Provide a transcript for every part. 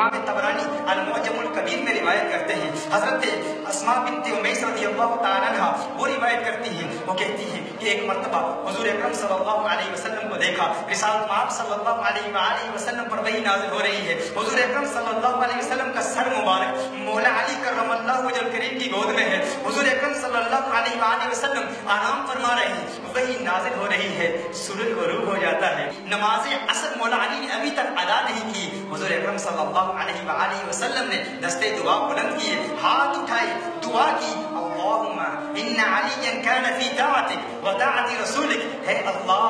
इमाम तबरानी अल-मुअज्जमुल कबीर में रिवायत करते हैं। हजरत अस्मा बिन्ते उमैस रज़ियल्लाहु तआला अन्हा वो रिवायत करती हैं, वो कहती हैं कि एक मरतबा हुज़ूर अकरम सल्लल्लाहु अलैहि वसल्लम को देखा, रिसालत पाक सल्लल्लाहु अलैहि वसल्लम पर वही नाज़िल हो रही है। हुज़ूर अकरम सल्लल्लाहु अलैहि वसल्लम का सर मुबारक मौला अली करमल्लाहु वजहल करीम की गोद में है। हुज़ूर अकरम सल्लल्लाहु अलैहि वसल्लम आराम फरमा रहे हैं, वही नाज़िल हो रही है। सूरज गुरूब हो जाता है, नमाज़े असर मौला अली ने अभी तक अदा नहीं की। हुज़ूर अकरम सल्लल्लाहु अलैहि वसल्लम ने दस्ते दुआ बुलंद किए, हाथ उठाए, दुआ की, अल्लाहुम्मा इन्ना अली काना फी ताअतिक व ताअति रसूलिक। हे अल्लाह,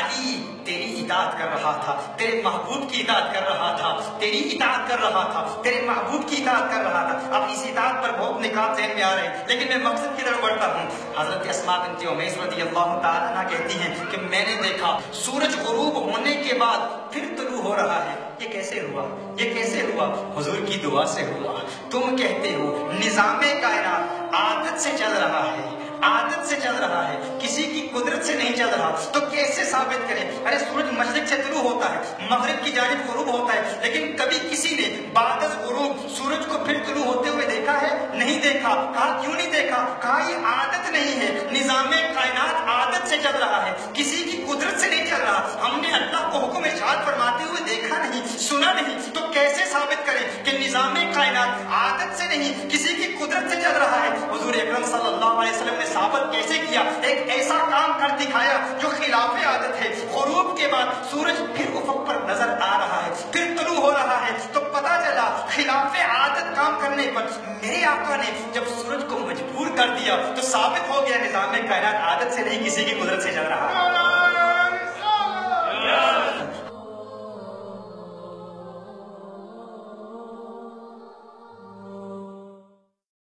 अली तेरी इताअत कर रहा था, तेरे महबूब की इताअत कर रहा था, तेरी इताअत कर रहा था, तेरे महबूब की इताअत कर रहा था। अब इस इताअत पर बहुत निकात ज़हन में आ रहे हैं, लेकिन मैं मकसद की तरफ बढ़ता हूँ। हज़रत अस्मा बिन्त उमैस रज़ियल्लाहु तआला अन्हा कहती हैं कि मैंने देखा सूरज गुरूब होने के बाद फिर तुलू हो रहा है। ये कैसे हुआ? ये कैसे हुआ? हुजूर की दुआ से हुआ। तुम कहते हो निजामे कायनात आदत से चल रहा है, आदत से चल रहा है, किसी की कुदरत से नहीं चल रहा, तो कैसे साबित करें? अरे सूरज मशरिक से तुलू होता है, मगरिब की जानिब गुरूब होता है, लेकिन कभी किसी ने बादस गुरूब सूरज को फिर तुलू होते हुए देखा है? नहीं देखा। कहा क्यों नहीं देखा? कहा ये आदत नहीं है, निजामे कायनात आदत से चल रहा है, किसी की कुदरत से नहीं चल रहा। हमने अल्लाह को हुक्म इरशाद फरमाते हुए देखा नहीं, सुना नहीं, तो कैसे साबित करें कि निजामे कायनात आदत से नहीं, किसी की कुदरत से चल रहा है? हुजूर अकरम सल्लल्लाहु अलैहि वसल्लम ने साबित कैसे किया? एक ऐसा काम कर दिखाया जो खिलाफ आदत है। गुरूब के बाद सूरज फिर उफक पर नजर आ रहा है, फिर तुलू हो रहा है, तो पता चला खिलाफ आदत काम करने पर मेरे आका ने जब सूरज को मजबूर कर दिया तो साबित हो गया निजामे कायनात आदत से नहीं, किसी की कुदरत से चल रहा है।